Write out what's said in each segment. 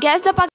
Guess the Pakistan.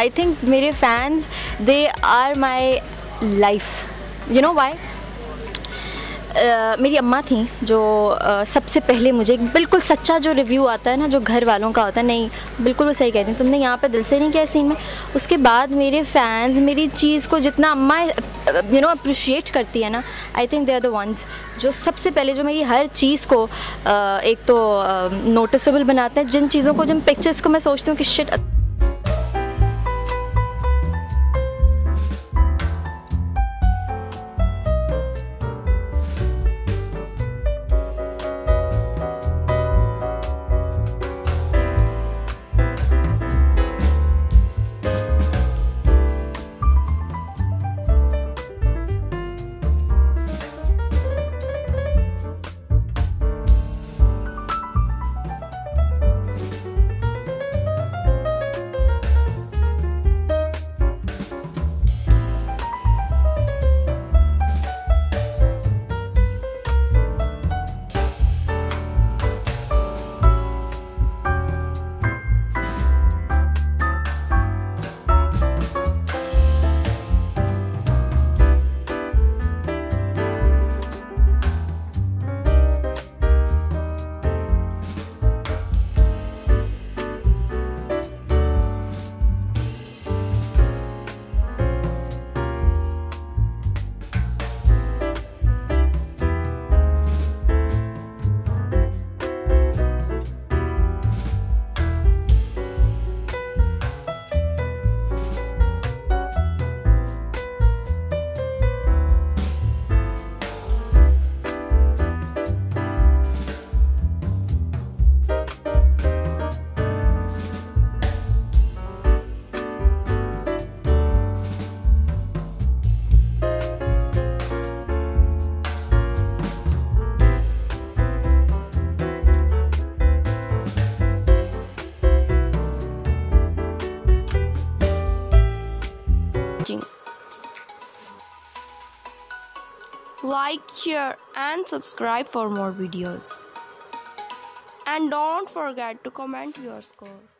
I think my fans, they are my life. You know why? मेरी अम्मा थी जो सबसे पहले मुझे बिल्कुल सच्चा जो रिव्यू आता है ना, जो घर वालों का होता है, नहीं बिल्कुल वो सही कहती हैं, तुमने यहाँ पे दिल से नहीं किया सीन में। उसके बाद मेरे फैंस मेरी चीज़ को जितना अम्मा यू नो अप्रिशिएट करती है ना, I think they are the ones जो सबसे पहले जो मेरी हर चीज़ को एक तो नोटिसबल बनाते हैं, जिन चीज़ों को, जिन पिक्चर्स को मैं सोचती हूँ कि shit. like, share and subscribe for more videos. And don't forget to comment your score.